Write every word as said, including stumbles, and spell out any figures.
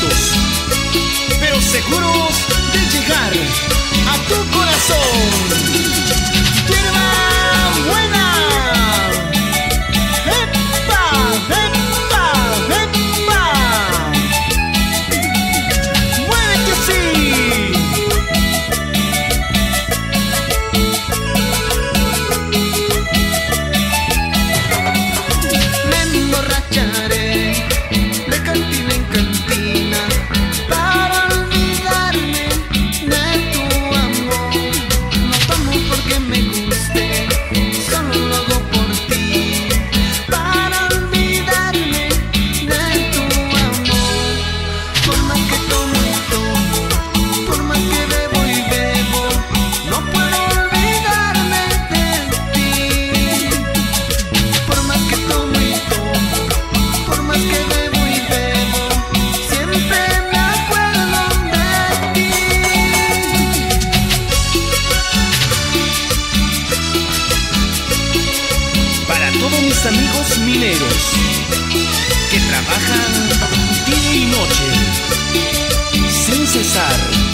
lentos, pero seguros de llegar a tu corazón. Hierba buena, ¡epa, epa, epa! ¡Mueve que sí! Me emborracharé de cantina en cantina para olvidarme de tu amor. No tomo porque me gusta, amigos mineros que trabajan día y noche sin cesar.